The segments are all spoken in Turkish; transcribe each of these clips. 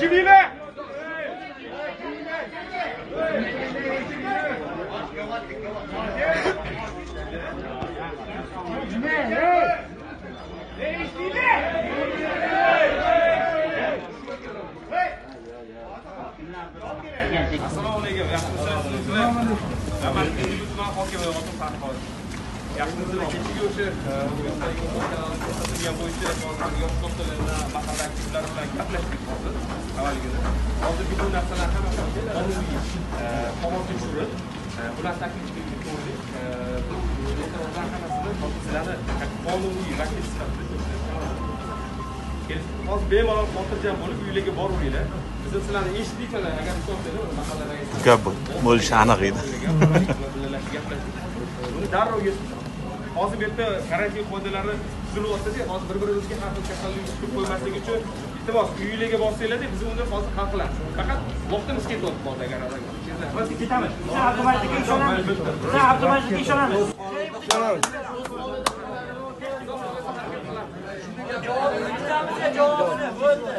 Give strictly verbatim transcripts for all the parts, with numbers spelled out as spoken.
cimriyle. Assalomu alaykum. Yaxshimisizlar? Rahmat. Tuman hokimi Otabek Farxon. Yaxshimisizlar? Kechagi o'sha O'zbekiston bo'yicha yosh do'stlarla mahallalar bilan gaplashdik hozir. Avvalgida. Hozirgi bu narsalar hammasini qonuniy qonunga ko'ra ular taklifini ko'rdik. Bu lotereylar hammasini hozirlarni qonuniy raqib sifatida ko'rsatdik. Hozir bemalol xotirjam bo'lib uylarga boraveringlar. Biz sizlarni eshitdiklar, agar to'xtaysizlar, mahallalarga gap bo'lishi aniq edi. Buni darrov yetishtiramiz. Hozir bu yerda karantin qoidalari tuzilyapti-da, hozir bir-birimizga har xil kasallik tushib qo'ymaslik uchun iltimos uylarga borsanglar-da, biz uni hozir hal qilamiz. Faqat vaqtimiz ketyapti hozir agar agarda. Hozir ketamiz. Biz hukumatga ishonamiz. Biz hukumatga ishonamiz. Cevabını böldü.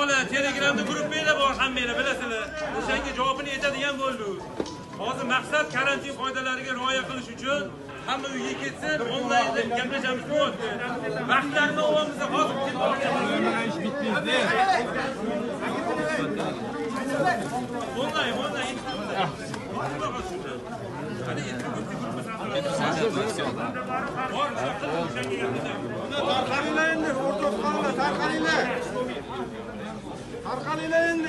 Ola Telegram'da grup beyle borxan beni bilasizlar. O'shanga javobini aytadigan bo'ldik. Hozir maqsad karantin qoidalariga rioya qilish uchun hamma uyga ketsin, onlayn deb gaplashamiz ko'p. Vaqtlarni o'zimizga hozir ish bitmaydi. Vallahi vallahi hadi